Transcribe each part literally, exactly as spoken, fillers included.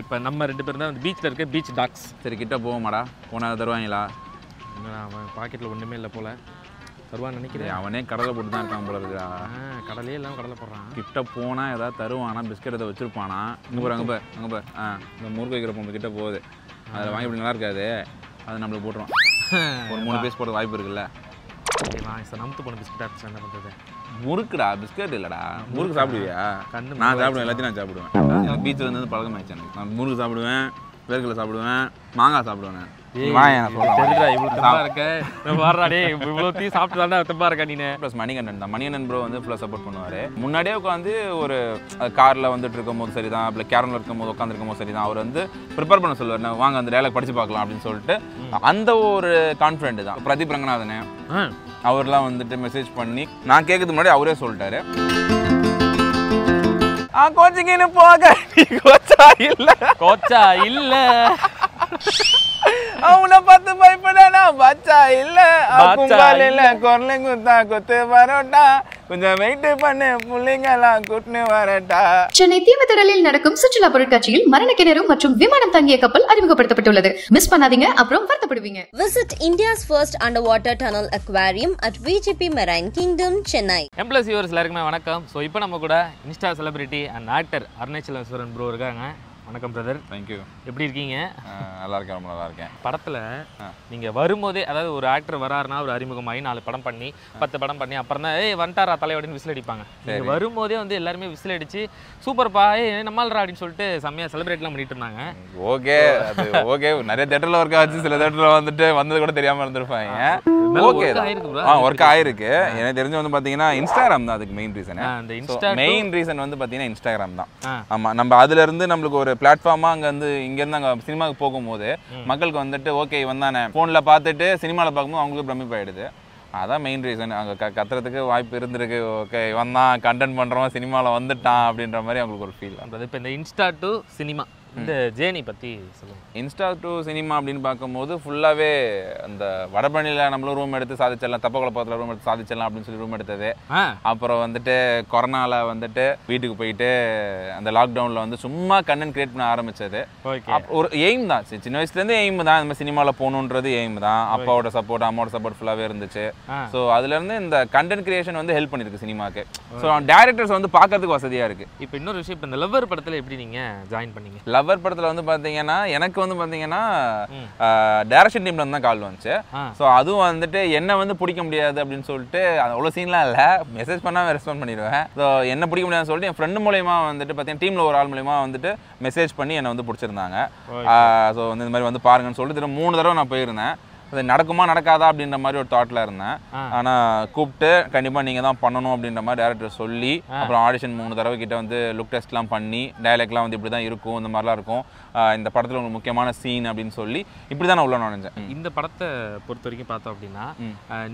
இப்போ நம்ம ரெண்டு பேரும் தான் பீச்சில் இருக்க பீச் டாக்ஸ். சரி கிட்ட போவோம்மாடா, போனால் தருவாங்களா? அவன் பாக்கெட்டில் ஒன்றுமே இல்லை போல், தருவான்னு நினைக்கிறேன். அவனே கடலை போட்டு தான் இருக்கான் போல இருக்கா? கடலே இல்லாமல் கடலை போடுறான். கிட்ட போனால் ஏதாவது தருவானா? பிஸ்கட் எதாவது வச்சுருப்பானா? இங்கே போகிற அங்கே போய் அங்கே போய் ஆ இந்த முறுக்கு வைக்கிற பொம்பு கிட்டே போகுது, அதில் வாங்கி இப்படி நல்லா இருக்காது, அதை நம்மளுக்கு போட்டுரும். ஒரு மூணு பீஸ் போடுற வாய்ப்பு இருக்குல்ல? நமத்து போன பிஸ்கட் என்ன பண்ணுறது? முறுக்குடா, பிஸ்கட் இல்லைடா. முறுக்கு சாப்பிடுவியா? கண்டு நான் சாப்பிடுவேன், எல்லாத்தையும் நான் சாப்பிடுவேன். எனக்கு பீச்சில் இருந்து பழக்கமாகிடுச்சு. எனக்கு நான் முறுக்கு சாப்பிடுவேன், வேர்க்கடலை சாப்பிடுவேன், மாங்காய் சாப்பிடுவேன். மணிகண்டன் ப்ரோ வந்து ஃபுல்லாக சப்போர்ட் பண்ணுவார். முன்னாடியே உட்காந்து ஒரு காரில் வந்துட்டு இருக்கும் போது சரி தான், இல்லை கேரமில் இருக்கும் போது உட்காந்துருக்கும் போது சரி தான், அவர் வந்து ப்ரிப்பேர் பண்ண சொல்லுவார், நான் வாங்க அந்த டயலாக் படித்து பார்க்கலாம் அப்படின்னு சொல்லிட்டு. அந்த ஒரு கான்ஃபிடென்ட் தான் பிரதீப் ரங்கநாதனே, அவர்லாம் வந்துட்டு மெசேஜ் பண்ணி நான் கேட்கறதுக்கு முன்னாடி அவரே சொல்லிட்டாரு, கோச்சிங்கன்னு போக கோச்சா இல்லை கோச்சா இல்லை அவனை பார்த்து பயப்படா பாச்சா இல்லை இல்லை குரலைங்க தான் கொத்து வரோட்டா கொஞ்சம் வெயிட் பண்ணு பிள்ளைங்கெல்லாம் கூட்டுன்னு வரட்டா. சென்னை தீவுத்திடலில் நடக்கும் சுற்றுலா பொருட்காட்சியில் மரண கிணறு மற்றும் விமானம் தங்கிய கப்பல் அறிமுகப்படுத்தப்பட்டுள்ளது. மிஸ் பண்ணாதீங்க, அப்புறம் வருத்தப்படுவீங்க. Visit India's first underwater tunnel aquarium at V G P Marine Kingdom, Chennai. M+ viewers எல்லாருக்குமே வணக்கம். ஸோ இப்போ நம்ம கூட insta celebrity and actor Arunachaleswaran bro இருக்காங்க. வணக்கம் பிரதர். தேங்க்யூ. எப்படி இருக்கீங்க? நல்லா இருக்கேன், ரொம்ப நல்லா இருக்கேன். படத்தில் நீங்கள் வரும்போதே, அதாவது ஒரு ஆக்டர் வராருன்னா ஒரு அறிமுகமாகி நாலு படம் பண்ணி பத்து படம் பண்ணி அப்புறம் தான் ஏ வன்டாரா தலையோடன்னு விசில் அடிப்பாங்க. நீங்கள் வரும்போதே வந்து எல்லாருமே விசில் அடித்து சூப்பர்ப்பா ஏ நம்மள்ரா அப்படின்னு சொல்லிட்டு செம்மையாக செலிப்ரேட்லாம் பண்ணிட்டு இருந்தாங்க. ஓகே அது ஓகே. நிறைய தேட்டரில் ஒர்க் ஆச்சு, சில தேட்டரில் வந்துட்டு வந்தது கூட தெரியாமல் இருந்திருப்பாங்க. ஓகே ஆ ஒர்க் ஆயிருக்கு. எனக்கு தெரிஞ்சு வந்து பார்த்தீங்கன்னா இன்ஸ்டாகிராம் தான் அதுக்கு மெயின் ரீசன். அந்த இன்ஸ்டா மெயின் ரீசன் வந்து பார்த்தீங்கன்னா இன்ஸ்டாகிராம் தான். ஆமாம், நம்ம அதுலேருந்து நம்மளுக்கு ஒரு பிளாட்ஃபார்மாக அங்கே வந்து இங்கேருந்து அங்கே சினிமாவுக்கு போகும்போது மக்களுக்கு வந்துட்டு ஓகே வந்தானே ஃபோனில் பார்த்துட்டு சினிமாவில் பார்க்கும்போது அவங்களுக்கு பிரமிப்பாயிடுது. அதான் மெயின் ரீசன். அங்கே க கத்துறதுக்கு வாய்ப்பு இருந்திருக்கு. ஓகே வந்தான் கண்டென்ட் பண்ணுறோம் சினிமாவில் வந்துட்டான் அப்படின்ற மாதிரி அவங்களுக்கு ஒரு ஃபீல். அதாவது இப்போ இந்த இன்ஸ்டா டு சினிமா இந்த ஜேர்னி பற்றி சொல்லுங்கள். இன்ஸ்டா டு சினிமா அப்படின்னு பார்க்கும்போது ஃபுல்லாகவே அந்த வடபழனியில் நம்மளும் ரூம் எடுத்து சாதிச்சிடலாம், தப்பக்குளப்பத்தில் ரூம் எடுத்து சாதிச்சிடலாம் அப்படின்னு சொல்லி ரூம் எடுத்தது. அப்புறம் வந்துட்டு கொரோனாவில் வந்துட்டு வீட்டுக்கு போயிட்டு அந்த லாக்டவுனில் வந்து சும்மா கண்டென்ட் கிரியேட் பண்ண ஆரம்பித்தது. ஒரு எய்ம் தான், சின்ன வயசுலேருந்து எய்ம் தான், இந்த மாதிரி சினிமாவில் போகணுன்றது எய்ம் தான். அப்பாவோட சப்போர்ட் அம்மாவோட சப்போர்ட் ஃபுல்லாகவே இருந்துச்சு. ஸோ அதுலேருந்து இந்த கண்டென்ட் கிரியேஷன் வந்து ஹெல்ப் பண்ணியிருக்கு சினிமாவுக்கு. ஸோ டேரக்டர்ஸ் வந்து பார்க்கறதுக்கு வசதியாக இருக்குது. இப்போ இன்னொரு விஷயம், இப்போ இந்த லவ்வர் படத்தில் எப்படி நீங்கள் ஜாயின் பண்ணீங்க? லவ்வர் படத்தில் வந்து பார்த்தீங்கன்னா எனக்கு வந்து பார்த்தீங்கன்னா டைரக்ஷன் டீம்ல இருந்து தான் கால் வந்துச்சு. ஸோ அதுவும் வந்துட்டு என்ன வந்து பிடிக்க முடியாது அப்படின்னு சொல்லிட்டு அவ்வளோ சீன்லாம் இல்லை, மெசேஜ் பண்ணாமல் ரெஸ்பாண்ட் பண்ணிடுவேன். ஸோ என்ன பிடிக்க முடியாதுன்னு சொல்லிட்டு என் ஃப்ரெண்டு மூலயமா வந்துட்டு பார்த்தீங்கன்னா டீமில் ஒரு ஆள் மூலயமா வந்துட்டு மெசேஜ் பண்ணி என்னை வந்து பிடிச்சிருந்தாங்க. ஸோ வந்து இந்த மாதிரி வந்து பாருங்கன்னு சொல்லிட்டு திரும்ப மூணு தடவை நான் போயிருந்தேன். அது நடக்குமா நடக்காதா அப்படின்ற மாதிரி ஒரு தாட்டில் இருந்தேன். ஆனால் கூப்பிட்டு கண்டிப்பாக நீங்கள் தான் பண்ணணும் அப்படின்ற மாதிரி டேரக்டர் சொல்லி அப்புறம் ஆடிஷன் மூணு தடவை கிட்ட வந்து லுக் டெஸ்ட்லாம் பண்ணி டைலாக்லாம் வந்து இப்படி தான் இருக்கும், இந்த மாதிரிலாம் இருக்கும், இந்த படத்தில் உங்களுக்கு முக்கியமான சீன் அப்படின்னு சொல்லி இப்படி தான் நான் உள்ள நினைச்சேன். இந்த படத்தை பொறுத்த வரைக்கும் பார்த்தோம் அப்படின்னா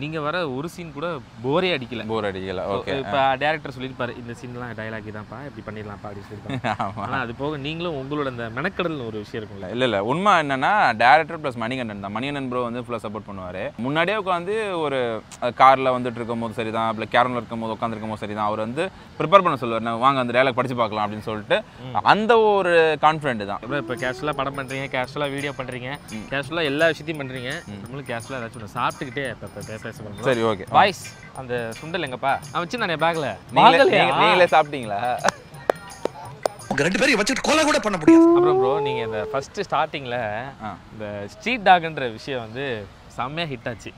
நீங்கள் வர ஒரு சீன் கூட போரே அடிக்கல. போர் அடிக்கல. ஓகே. இப்போ டேரக்டர் சொல்லியிருப்பாரு இந்த சீன்லாம் டைலாக் தான்ப்பா இப்படி பண்ணிடலாம்ப்பா அப்படின்னு சொல்லியிருப்பாங்க. ஆனால் அது போக நீங்களும் உங்களோட அந்த மெனக்கடல் ஒரு விஷயம் இருக்கும்ல? இல்லை இல்லை உண்மை என்னன்னா டேரக்டர் ப்ளஸ் மணிகண்டன் தான். மணிகண்டன் ப்ரோ வந்து ஃபுல்லாக சப்போர்ட் பண்ணுவார். முன்னாடியே உட்காந்து ஒரு காரில் வந்துட்டு இருக்கும் போது சரி தான், இல்லை கேரமில் இருக்கும் போது உட்காந்துருக்கும் போது சரி தான், அவர் வந்து ப்ரிப்பேர் பண்ண சொல்லுவார், நான் வாங்க அந்த டயலாக் படித்து பார்க்கலாம் அப்படின்னு சொல்லிட்டு. அந்த ஒரு கான்ஃபிடென்ட் தான். இப்போ கேஷுவலாக படம் பண்ணுறீங்க, கேஷுவலாக வீடியோ பண்ணுறீங்க, கேஷுவலாக எல்லா விஷயத்தையும் பண்ணுறீங்க, நம்மளுக்கு கேஷுவலாக ஏதாச்சும் ஒன்று சாப்பிட்டுக்கிட்டே இப்போ பேச பண்ணுறோம். சரி ஓகே. பாய்ஸ் அந்த சுண்டல் எங்கப்பா நான் வச்சு நான் பேக்கில் நீங்களே சாப்பிட்டீங்களா? ரெண்டு பேரும் வச்சுட்டு கோல கூட பண்ண முடியாது. அப்புறம் ப்ரோ நீங்கள் இந்த ஃபர்ஸ்ட் ஸ்டார்டிங்கில் இந்த ஸ்ட்ரீட் டாக்ன்ற விஷயம் வந்து செம்மையாக ஹிட் ஆச்சு.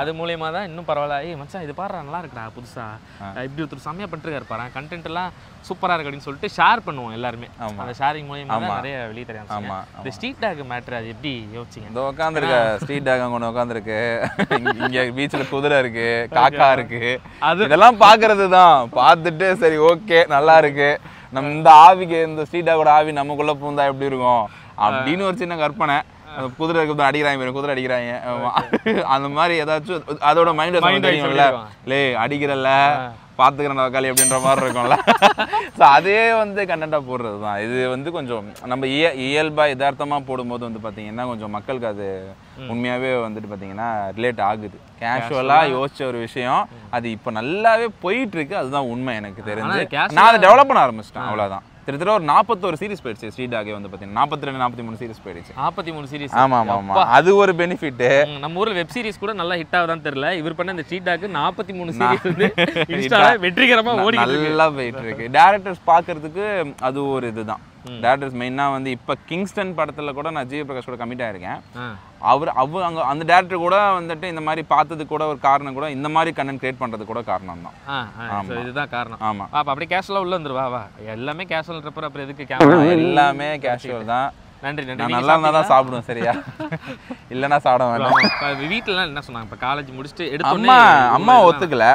அது மூலயமா தான் இன்னும் பரவாயில்ல, ஏய் மச்சான் இது பாடுறா நல்லா இருக்குடா, புதுசாக இப்படி ஒருத்தர் செம்மையாக பண்ணிட்டு இருப்பாரா, கண்டென்ட் எல்லாம் சூப்பராக இருக்கு அப்படின்னு சொல்லிட்டு ஷேர் பண்ணுவோம் எல்லாருமே. அந்த ஷேரிங் மூலயமா தான் நிறைய வெளியே தெரியாமல் இந்த ஸ்ட்ரீட் டாக் மேட்ரு அது எப்படி யோசிச்சிங்க? இந்த உட்காந்துருக்க ஸ்ட்ரீட் டாக் அங்கே உட்காந்துருக்கு, இங்கே பீச்சில் குதிரை இருக்கு, காக்கா இருக்கு, அது இதெல்லாம் பார்க்கறது தான். பார்த்துட்டு சரி ஓகே நல்லா இருக்கு, நம்ம இந்த ஆவிக்கு இந்த ஸ்ட்ரீட்டாவோட ஆவி நமக்குள்ளே பூந்தா எப்படி இருக்கும் அப்படின்னு ஒரு சின்ன கற்பனை. குதிரை தான் அடிக்கிறாங்க, குதிரை அடிக்கிறாங்க, அந்த மாதிரி ஏதாச்சும் அதோட மைண்ட் மைண்ட் ஆகிடும்ல, லே அடிக்கிறல்ல பார்த்துக்கிற நக்காளி அப்படின்ற மாதிரி இருக்கும்ல. ஸோ அதே வந்து கண்டென்ட்டாக போடுறது தான். இது வந்து கொஞ்சம் நம்ம இய இயல்பாக யதார்த்தமாக போடும்போது வந்து பார்த்தீங்கன்னா கொஞ்சம் மக்களுக்கு அது உண்மையாகவே வந்துட்டு பார்த்தீங்கன்னா ரிலேட் ஆகுது. கேஷுவலாக யோசிச்ச ஒரு விஷயம் அது இப்போ நல்லாவே போயிட்டுருக்கு, அதுதான் உண்மை எனக்கு தெரிஞ்சு. நான் அதை டெவலப் பண்ண ஆரம்பிச்சிட்டேன் அவ்வளோதான். திருத்தர ஒரு நாற்பத்தொரு சீரிஸ் போயிடுச்சு ஸ்ரீடாகே வந்து பாத்தீங்கன்னா நாற்பத்தி ரெண்டு நாற்பத்தி மூணு சீரிஸ் போயிடுச்சு நாற்பத்தி மூணு சீரிஸ். ஆமா ஆமா அது ஒரு பெனிஃபிட். நம்ம ஊர்ல வெப் சீரிஸ் கூட நல்லா ஹிட் ஆவதான் தெரியல, இவர் பண்ண இந்த ஸ்ரீடாக்கு நாற்பத்தி மூணு சீரிஸ் வந்து இன்ஸ்டால வெற்றிகரமா ஓடிட்டு இருக்கு, நல்லா போயிட்டு இருக்கு. டைரக்டர்ஸ் பாக்கிறதுக்கு அது ஒரு இதுதான். டேரக்டர்ஸ் மெயினா வந்து இப்ப கிங்ஸ்டன் படத்துல கூட நான் ஜெயபிரகாஷ் கூட கமிட் ஆயிருக்கேன். அவர் அவ அங்க அந்த டேரக்டர் கூட வந்துட்டு இந்த மாதிரி பார்த்தது கூட ஒரு காரணம் கூட இந்த மாதிரி கண்டென்ட் கிரியேட் பண்றது கூட காரணம் தான். சோ இதுதான் காரணம். ஆமா அப்ப அப்படியே கேஷுவலா உள்ள வந்துரு வா வா எல்லாமே கேஷுவல் ட்ரிப்பர் அப்புறம் எதுக்கு கேமரா எல்லாமே கேஷுவல் தான். நன்றி நன்றி. நல்லா இருந்தா தான் சாப்பிடுவோம் சரியா, இல்லனா சாப்பிட வேண்டாம். வீட்ல என்ன சொன்னாங்க இப்ப காலேஜ் முடிச்சிட்டு எடுத்து அம்மா அம்மா ஒத்துக்கல.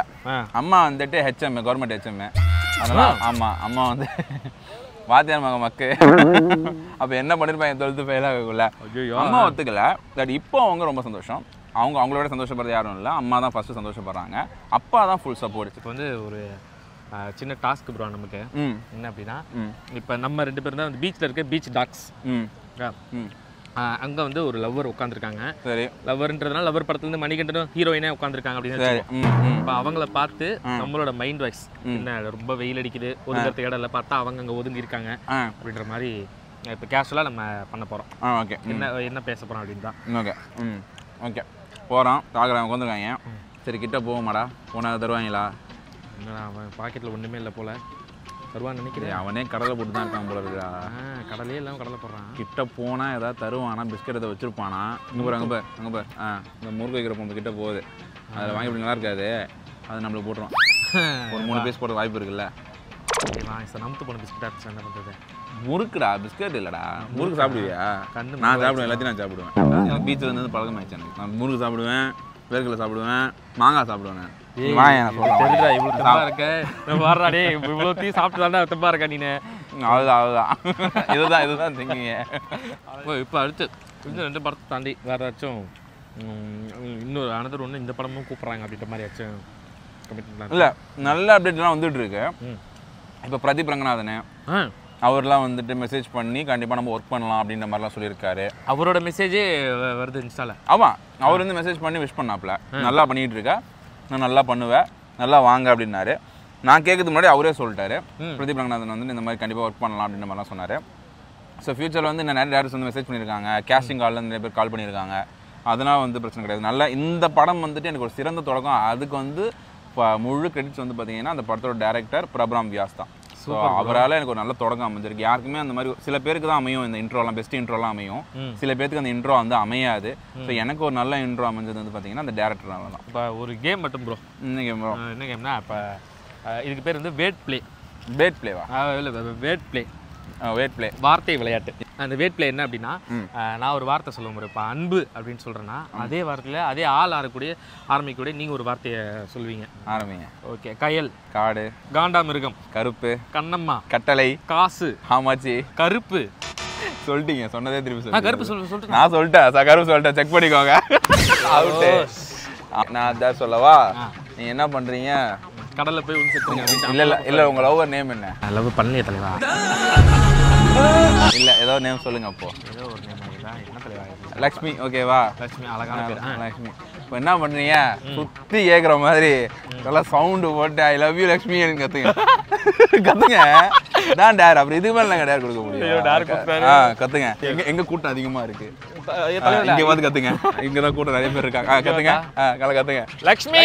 அம்மா வந்துட்டு ஹெச்எம் கவர்மெண்ட் ஹெச்எம் அதனால ஆமா அம்மா வந்து வாத்தியார் மக மக்கு அப்ப என்ன பண்ணிருப்பாங்க தொழுது ஃபெயிலாகக்குள்ள அம்மா ஒத்துக்கல. தட் இப்போ அவங்க ரொம்ப சந்தோஷம், அவங்க அவங்களோட சந்தோஷப்படுறது யாரும் இல்லை, அம்மா தான் ஃபர்ஸ்ட் சந்தோஷப்படுறாங்க, அப்பா தான் ஃபுல் சப்போர்ட். இப்போ வந்து ஒரு சின்ன டாஸ்க் ப்ரோ நமக்கு என்ன அப்படின்னா இப்போ நம்ம ரெண்டு பேரும் தான் பீச்சில் இருக்க பீச் டாக்ஸ் அங்க வந்து ஒரு லவ்வர் உட்காந்துருக்காங்க. சரி லவ்வர்ன்றதுனால லவ்வர் படத்துல இருந்து மணிகண்டனும் ஹீரோயினே உட்காந்துருக்காங்க அப்படின்னு இப்போ அவங்கள பார்த்து நம்மளோட மைண்ட் வாய்ஸ் என்ன ரொம்ப வெயில் அடிக்குது ஒரு இடத்துல இடம் இல்லை பார்த்தா அவங்க அங்கே ஒதுங்கி இருக்காங்க அப்படின்ற மாதிரி இப்போ கேஷுவலாக நம்ம பண்ண போகிறோம். ஓகே என்ன என்ன பேச போகிறோம் அப்படின்னு தான். ஓகே ம் ஓகே போகிறோம். பார்க்குறாங்க உட்காந்துருக்காங்க. சரி கிட்ட போவோமாடா போனா தருவாங்களா என்னடா அவன் பாக்கெட்டில் ஒன்றுமே இல்லை போல தருவான்னு நினைக்கிறேன். அவனே கடலை போட்டு தான் இருக்கான் போல இருக்கா, கடலே இல்லாமல் கடலை போடுறான். கிட்ட போனால் ஏதாவது தருவானா பிஸ்கட் எதை வச்சுருப்பானா. இங்கே போய் அங்கே போய் அங்கே போய் ஆ இந்த முருகை வைக்கிற பொம்பு கிட்ட போகுது அதில் வாங்கி நல்லா இருக்காது அது நம்மளுக்கு போட்டுரும். ஒரு மூணு பீஸ் போடுற வாய்ப்பு இருக்குல்ல. நமத்து போன பிஸ்கட் ஆச்சு என்ன பண்ணுறது முறுக்குடா பிஸ்கட் இல்லைடா. முறுக்கு சாப்பிடுவியா? கண்டு நான் சாப்பிடுவேன், எல்லாத்தையும் நான் சாப்பிடுவேன். பீச்சில் இருந்து பழக்கமாகிடுச்சு எனக்கு. நான் முறுக்கு சாப்பிடுவேன், வேர்க்கலை சாப்பிடுவேன், மாங்காய் சாப்பிடுவேன். ரெண்டு படத்தை தாண்டி வேற ஏதாச்சும் இன்னொரு அனதர் ஒண்ணு இந்த படமும் கூப்பிடுறாங்க அப்படின்ற மாதிரி இல்ல நல்ல அப்டேட் எல்லாம் வந்துட்டு இருக்கு. இப்ப பிரதீப் ரங்கநாதன் அவர்லாம் வந்துட்டு மெசேஜ் பண்ணி கண்டிப்பாக நம்ம ஒர்க் பண்ணலாம் அப்படின்ற மாதிரிலாம் சொல்லியிருக்காரு. அவரோட மெசேஜே வருது இன்ஸ்டாவில். ஆமாம் அவர் வந்து மெசேஜ் பண்ணி விஷ் பண்ணாப்புல நல்லா பண்ணிகிட்டு இருக்கா, நான் நல்லா பண்ணுவேன், நல்லா வாங்க அப்படின்னாரு. நான் கேட்கறதுக்கு முன்னாடி அவரே சொல்லிட்டாரு பிரதீப் ரங்கநாதன் வந்து இந்த மாதிரி கண்டிப்பாக ஒர்க் பண்ணலாம் அப்படின்ற மாதிரிலாம் சொன்னார். ஸோ ஃபியூச்சரில் வந்து நிறைய டேரக்டர்ஸ் வந்து மெசேஜ் பண்ணியிருக்காங்க, கேஸ்டிங் காலில் நிறைய பேர் கால் பண்ணியிருக்காங்க, அதனால் வந்து பிரச்சனை கிடையாது. நல்லா இந்த படம் வந்துட்டு எனக்கு ஒரு சிறந்த தொடக்கம். அதுக்கு வந்து இப்போ முழு கிரெடிட்ஸ் வந்து பார்த்தீங்கன்னா அந்த படத்தோட டேரக்டர் பிரபுராம் வியாஸ் தான். ஸோ அவரால் எனக்கு ஒரு நல்ல தொடக்கம் அமைஞ்சிருக்கு. யாருக்குமே அந்த மாதிரி சில பேருக்கு தான் அமையும் இந்த இன்ட்ரோலாம், பெஸ்ட் இன்ட்ரோலாம் அமையும், சில பேருக்கு அந்த இன்ட்ரோ வந்து அமையாது. ஸோ எனக்கு ஒரு நல்ல இன்ட்ரோ அமைஞ்சது வந்து பார்த்தீங்கன்னா அந்த டேரக்டரால தான். இப்போ ஒரு கேம் மட்டும் ப்ரோ. என்ன கேம் ப்ரோ? என்ன கேம்னா இப்போ இதுக்கு பேர் வந்து வேட் பிளே. வேட் பிளேவா? இல்லை வேட் பிளே. வேட் பிளே வார்த்தை விளையாட்டு. அந்த வேட் பிளே என்ன அப்படின்னா நான் ஒரு வார்த்தை சொல்ல முடியும். இப்போ அன்பு அப்படின்னு சொல்கிறேன்னா அதே வார்த்தையில் அதே ஆள் ஆறக்கூடிய ஆரம்பிக்கூடிய நீங்கள் ஒரு வார்த்தையை சொல்லுவீங்க. ஆரம்பிங்க. ஓகே கயல், காடு, காண்டாமிருகம், கருப்பு, கண்ணம்மா, கட்டளை, காசு, ஆமாச்சி, கருப்பு. சொல்லிட்டீங்க, சொன்னதே திருப்பி சொல்லுங்க. கருப்பு சொல்ல சொல்லிட்டு நான் சொல்லிட்டேன், கருப்பு சொல்லிட்டேன், செக் பண்ணிக்கோங்க. அவுட்டு. நான் அதான் சொல்லவா, நீங்கள் என்ன பண்ணுறீங்க கடல்ல போய் என்ன பண்றீங்க சுத்தி கேக்குற மாதிரி நல்லா சவுண்டு போட்டு ஐ லவ் யூ லக்ஷ்மி கத்துங்க கத்துங்க தான் டேர். அப்புறம் இதுக்கு மேல நாங்க டேர் கொடுக்க முடியும். கத்துங்க எங்க கூட்டம் அதிகமா இருக்கு, இங்க வந்து கத்துங்க, இங்கதான் கூட்டம் நிறைய பேர் இருக்காங்க. கத்துங்க கத்துங்க லக்ஷ்மி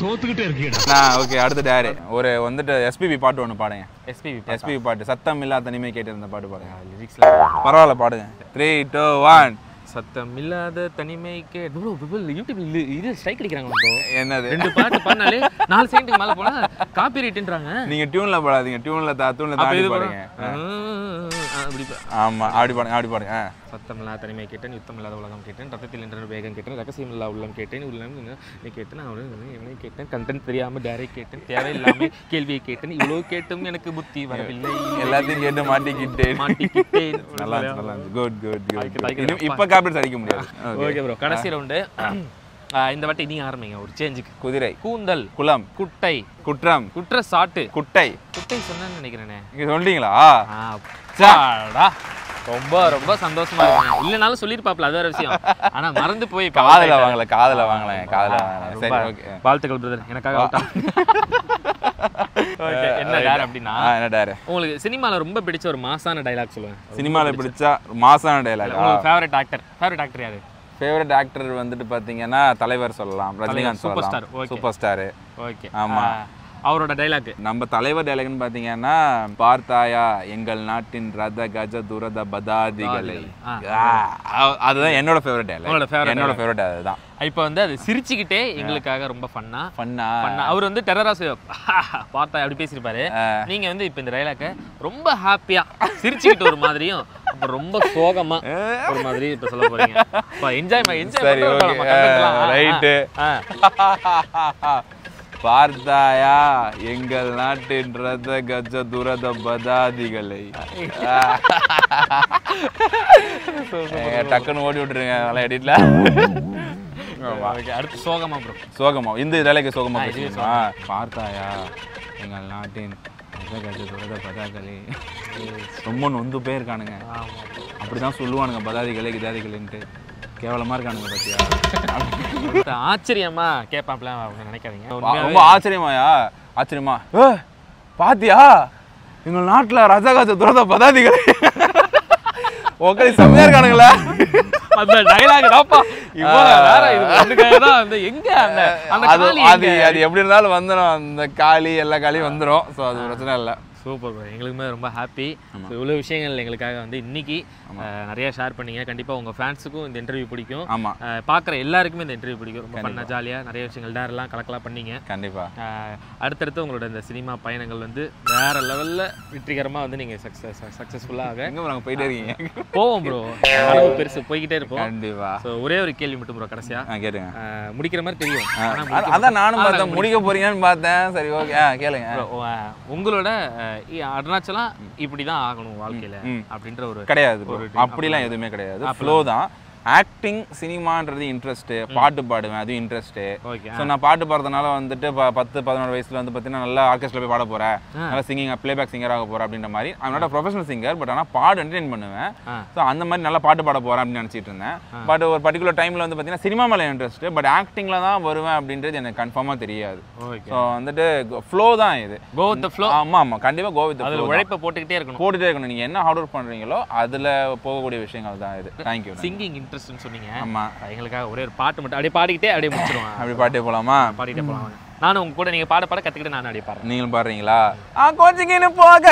தோத்துக்கிட்டே இருக்கீங்க. நான் ஓகே அடுத்து டேரே ஒரு வந்துட்டு எஸ்பிபி பாட்டு ஒன்று பாடுங்க. எஸ்பிபி எஸ்பிபி பாட்டு சத்தம் இல்லாத தனிமை கேட்டிருந்த பாட்டு பாடுங்க. லிரிக்ஸ்ல பரவாயில்ல பாடுங்க. த்ரீ டூ ஒன் சத்தம் இல்லாத தனிமைக்கு ப்ரோ பீப்பிள் யூடியூப்ல இது ஸ்ட்ரைக் அடிக்கிறாங்க. என்னது ரெண்டு பாட்டு பாடினாலே நாலு செகண்டுக்கு மேலே போனால் காப்பி ரைட்டுன்றாங்க. நீங்கள் டியூனில் பாடாதீங்க, டியூனில் தா தூணில் தாடி பாடுங்க. அப்படி ஆமாம் அப்படி பாடுங்க அப்படி பாடுங்க. சத்தமில்லாத தனிமை கேட்டேன், யுத்தமில்லாத உலகம் கேட்டேன், ரத்தத்தில் என்ற வேகம் கேட்டேன், ரகசியமில்லா உள்ளம் கேட்டேன், உள்ளம் நீ கேட்டேன், அவனு இவனை கேட்டேன், கண்டென்ட் தெரியாமல் டேரக்ட் கேட்டேன், தேவையில்லாமல் கேள்வியை கேட்டேன். இவ்வளோ கேட்டும் எனக்கு புத்தி வரவில்லை, எல்லாத்தையும் கேட்டு மாட்டிக்கிட்டேன் மாட்டிக்கிட்டேன் நல்லா நல்லா குட் குட் குட். இப்போ காப்பிட் அடிக்க முடியாது. ஓகே ப்ரோ, கடைசி ரவுண்டு இந்த வாட்டி நீ ஆரம்பிங்க ஒரு சேஞ்சுக்கு. குதிரை, கூந்தல், குளம், குட்டை, குற்றம், குற்ற சாட்டு, குட்டை குட்டை சொன்னேன்னு நினைக்கிறேனே, நீங்கள் சொல்லிட்டீங்களா? ரொம்ப ரொம்ப சந்தோஷமா இருக்கு. இல்லைனாலும் சொல்லியிருப்பாப்ல, அது வேற விஷயம். ஆனால் மறந்து போய் காதல வாங்கல காதல வாங்கலாம் காதல வாங்கலாம். சரி ஓகே, வாழ்த்துக்கள் பிரதர். எனக்காக என்ன டேர் அப்படின்னா, என்ன டேர் உங்களுக்கு சினிமாவில் ரொம்ப பிடிச்ச ஒரு மாசான டைலாக் சொல்லுவேன். சினிமாவில் பிடிச்சா மாசான dialogue, favourite actor favourite actor யாரு? ஃபேவரட் ஆக்டர் வந்துட்டு பார்த்தீங்கன்னா தலைவர் சொல்லலாம், ரஜினிகாந்த் சொல்லலாம், சூப்பர் ஸ்டார். ஓகே, ஆமாம். அவரோட டைலாக், நம்ம தலைவர் டைலாக்னு பார்த்தீங்கன்னா, பார்த்தாயா எங்கள் நாட்டின் ரத கஜ துரத பதாதிகளை. அதுதான் என்னோட ஃபேவரட் டைலாக், என்னோட ஃபேவரட் அதுதான். இப்போ வந்து அது சிரிச்சுக்கிட்டே எங்களுக்காக ரொம்ப ஃபன்னா ஃபன்னா ஃபன்னா. அவர் வந்து டெரரா பார்த்தா அப்படி பேசியிருப்பாரு. நீங்கள் வந்து இப்போ இந்த டைலாக்கை ரொம்ப ஹாப்பியாக சிரிச்சுக்கிட்டு ஒரு மாதிரியும், அப்புறம் ரொம்ப சோகமாக ஒரு மாதிரி இப்போ சொல்ல போகிறீங்க. இப்போ என்ஜாய் என்ஜாய் பார்த்தாயா எங்கள் நாட்டின் ரத கஜ துரத பதாதிகளை. டக்குன்னு ஓடி விட்டுருங்க நல்லா எடிட்ல. அடுத்து சோகமா ப்ரோ, சோகமா இந்த வேலைக்கு சோகமா பேசுவீங்களா? பார்த்தாயா எங்கள் நாட்டின் ரத கஜ துரத பதாதிகளை. ரொம்ப நொந்து போயிருக்கானுங்க, அப்படிதான் சொல்லுவானுங்க, பதாதிகளை கிதாதிகள்ன்ட்டு கேவலமா இருக்கானுங்க. பத்தியா ஆச்சரியமா கேட்பாப்ல நினைக்காதீங்க. ரொம்ப ஆச்சரியமாயா ஆச்சரியமா பாத்தியா எங்க நாட்டுல ரஜகாஜ துரத பதாதிகள். ஓகே, செம்மையா இருக்கானுங்களா? அந்த டைலாக் தான்ப்பா. அது எப்படி இருந்தாலும் வந்துடும், அந்த காளி எல்லா காளியும் வந்துடும். ஸோ அது பிரச்சனை இல்லை. சூப்பர் ப்ரோ, எங்களுக்குமே ரொம்ப ஹாப்பி. இவ்வளோ விஷயங்கள் எங்களுக்காக வந்து இன்னைக்கு நிறையா ஷேர் பண்ணிங்க. கண்டிப்பாக உங்கள் ஃபேன்ஸுக்கும் இந்த இன்டர்வியூ பிடிக்கும். ஆமாம், பார்க்குற எல்லாருக்குமே இந்த இன்டர்வியூ பிடிக்கும். ரொம்ப பண்ண ஜாலியாக நிறைய விஷயங்கள் டேரெல்லாம் கலக்கலாம் பண்ணிங்க. கண்டிப்பாக அடுத்தடுத்து உங்களோட இந்த சினிமா பயணங்கள் வந்து வேறு லெவலில் வெற்றிகரமாக வந்து நீங்கள் சக்ஸஸ் சக்ஸஸ்ஃபுல்லாக நாங்கள் போயிட்டே இருக்கீங்க. போவோம் ப்ரோ, அளவு பெருசு போய்கிட்டே இருப்போம். கண்டிப்பாக. ஸோ ஒரே ஒரு கேள்வி மட்டும் ப்ரோ, கடைசியாக கேட்டுங்க. முடிக்கிற மாதிரி தெரியும், அதான் நானும் பார்த்தேன் முடிக்க போறீங்கன்னு பார்த்தேன். சரி ஓகே, கேளுங்க. உங்களோட அருணாச்சலா இப்படிதான் ஆகணும் வாழ்க்கையில அப்படின்ற ஒரு கிடையாது, அப்படிலாம் எதுவுமே கிடையாது. ஃப்ளோ தான். ஆக்டிங், சினிமான்றது இன்ட்ரெஸ்ட்டு, பாட்டு பாடுவேன், அதுவும் இன்ட்ரெஸ்ட்டு. ஸோ நான் பாட்டு பாடுறதுனால வந்துட்டு பத்து பதினோரு வயசுல வந்து பார்த்தீங்கன்னா நல்லா ஆர்கெஸ்ட்ரில் போய் பாட போகிறேன், நல்லா சிங்கிங் பிளேபேக் சிங்கர் ஆக போகிறேன் அப்படின்ற மாதிரி. I am not a professional singer, but ஆனால் பாடு என்டர்டெயின் பண்ணுவேன். ஸோ அந்த மாதிரி நல்லா பாட்டு பாட போகிறேன் அப்படின்னு நினச்சிட்டு இருந்தேன். பட் ஒரு பர்டிகுலர் டைமில் வந்து பார்த்தீங்கன்னா சினிமா மேலே இன்ட்ரெஸ்ட்டு, பட் ஆக்டிங்கில் தான் வருவேன் அப்படின்றது எனக்கு கன்ஃபார்மாக தெரியாது. ஸோ வந்துட்டு ஃப்ளோ தான் இது. Go with the flow. ஆமாம் ஆமாம், கண்டிப்பாக கோ வித் தி ஃப்ளோ. உழைப்பை போட்டுக்கிட்டே இருக்கணும் போட்டுகிட்டே இருக்கணும். நீங்கள் என்ன ஹார்ட் ஒர்க் பண்ணுறீங்களோ அதில் போகக்கூடிய விஷயங்கள் தான் இது. தேங்க்யூ. சிங்கிங் இன்ட்ரெஸ்ட்னு சொன்னீங்க. ஆமாம், எங்களுக்காக ஒரே ஒரு பாட்டு மட்டும் அப்படியே பாடிக்கிட்டே அப்படியே முடிச்சிடுவோம். அப்படியே பாட்டே போகலாமா? பாடிக்கிட்டே போகலாம். நானும் உங்க கூட நீங்கள் பாட பாட கற்றுக்கிட்டு நானும் அப்படியே பாடுறேன். நீங்களும் பாடுறீங்களா? ஆ கோச்சிங்கன்னு போக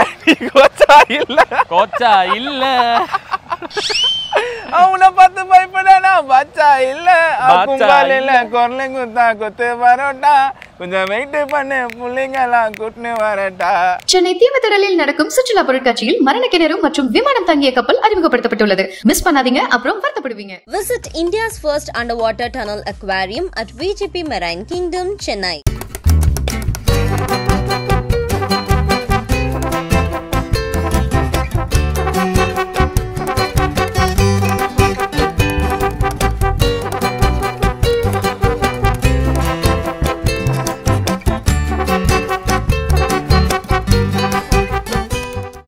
கோச்சா இல்லை கோச்சா இல்லை அவனை பார்த்து பயப்படா பாச்சா இல்லை இல்லை குரலை குத்தா கொத்து வரோட்டா கொஞ்சம் வெயிட் பண்ணு பிள்ளைங்கெல்லாம் கூட்டுன்னு வரட்டா. சென்னை தீவுத்திடலில் நடக்கும் சுற்றுலா பொருட்காட்சியில் மரண கிணறு மற்றும் விமானம் தங்கிய கப்பல் அறிமுகப்படுத்தப்பட்டுள்ளது. மிஸ் பண்ணாதீங்க, அப்புறம் வருத்தப்படுவீங்க. Visit India's first under water tunnel aquarium at VGP marine kingdom, Chennai.